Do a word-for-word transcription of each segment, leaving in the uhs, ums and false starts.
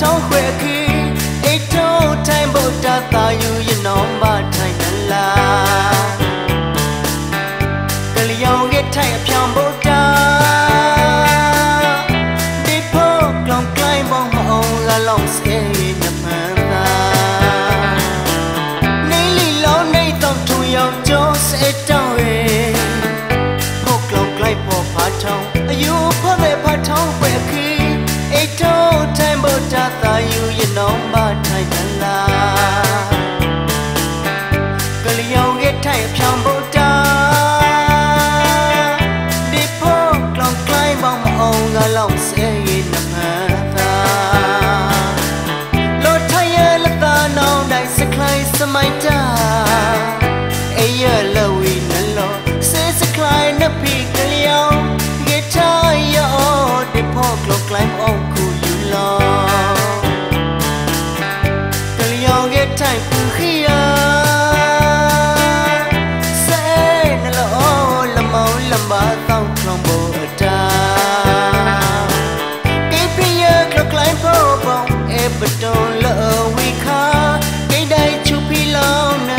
to khỏe khi ít to time bộ ta ta yêu yên nóng ba thay năn la cái yêu ghét thay phiền bộ ta đi phố lòng cây mong mong là lòng sẽ nhập hàng ta nay lì lâu nay tao thu yêu cho sẽ tao về phố lòng cây bỏ phá trong yêu phố về phá trong khỏe khi ta ta yêu yên nóng ba thay năn la cái yêu ghét thay phiền bộ ta đi phố lòng cây mong mong là lòng sẽ nhập hàng ta lối thay ở lát ta nào đại sẽ cây sẽ mai ta ai ở lâu yên lâu sẽ sẽ cây nấp đi cái yêu ghét thay yêu đi phố lòng cây mong time phù khi sẽ là lỗ làm máu làm ba tao trong bộ ta cái bia cọc lại phố bóng em bắt đầu lỡ huy khá cái đây chú phi lâu nè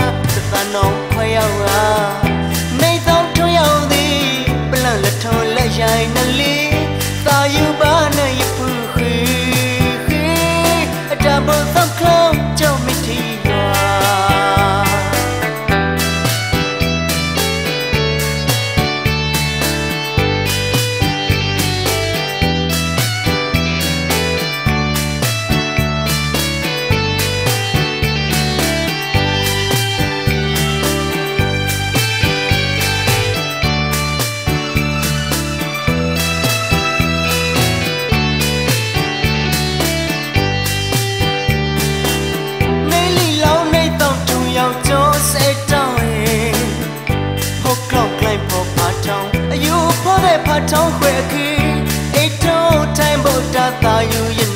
ta nóng khoai ao à nay tao thôi ao đi bây giờ là thôi là dài nà lý ta yêu ba nơi phù khi khi ta bộ tao không cho mình thì you